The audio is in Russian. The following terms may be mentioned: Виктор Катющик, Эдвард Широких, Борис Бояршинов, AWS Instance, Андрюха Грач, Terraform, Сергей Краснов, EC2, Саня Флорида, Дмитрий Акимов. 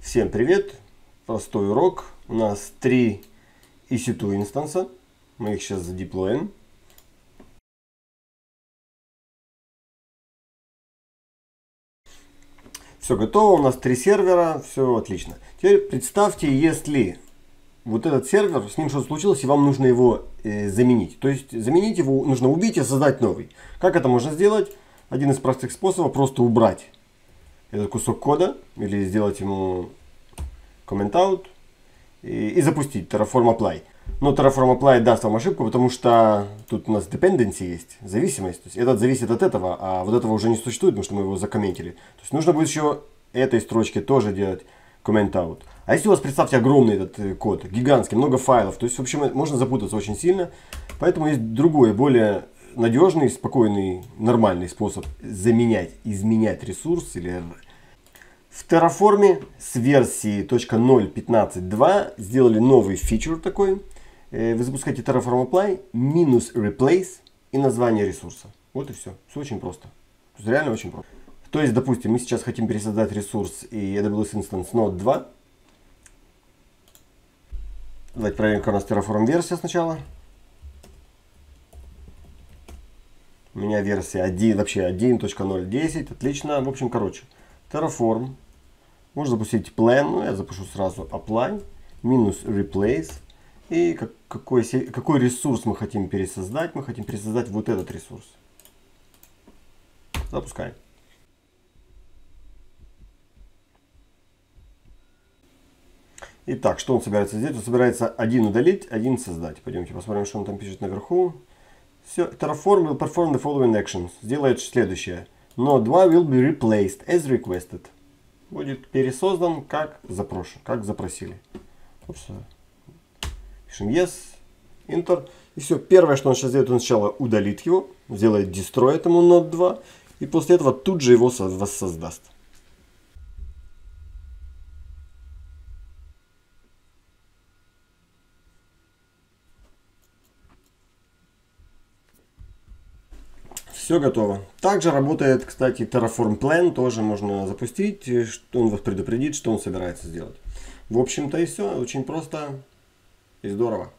Всем привет! Простой урок. У нас 3 EC2 инстанса. Мы их сейчас задеплоим. Все готово. У нас 3 сервера. Все отлично. Теперь представьте, если вот этот сервер, с ним что-то случилось, и вам нужно его заменить. То есть заменить его нужно убить и создать новый. Как это можно сделать? Один из простых способов — просто убрать этот кусок кода или сделать ему comment out и запустить Terraform Apply. Но Terraform Apply даст вам ошибку, потому что тут у нас dependency есть, зависимость. То есть этот зависит от этого, а вот этого уже не существует, потому что мы его закомментили. То есть нужно будет еще этой строчке тоже делать comment out. А если у вас, представьте, огромный этот код, гигантский, много файлов, то есть, в общем, можно запутаться очень сильно. Поэтому есть другой, более надежный, спокойный, нормальный способ заменять, изменять ресурс. Или в Terraform с версии 0.15.2 сделали новый фичер такой. Вы запускаете Terraform Apply, минус replace и название ресурса. Вот и все. Все очень просто. Реально очень просто. То есть, допустим, мы сейчас хотим пересоздать ресурс и AWS Instance Node 2. Давайте проверим, какая у нас Terraform версия сначала. У меня версия 1, вообще 1.0.10. Отлично. В общем, короче, Terraform. Можно запустить plan. Ну, я запущу сразу apply, минус replace. И какой ресурс мы хотим пересоздать? Мы хотим пересоздать вот этот ресурс. Запускаем. Итак, что он собирается сделать? Он собирается один удалить, один создать. Пойдемте посмотрим, что он там пишет наверху. Все. Terraform will perform the following actions. Сделает следующее. Node 2 will be replaced as requested. Будет пересоздан, как запросили. Пишем yes, enter. И все. Первое, что он сейчас сделает, он сначала удалит его. Сделает destroy этому Node 2. И после этого тут же его воссоздаст. Все готово. Также работает, кстати, Terraform Plan. Тоже можно запустить. Он вас предупредит, что он собирается сделать. В общем-то и все. Очень просто и здорово.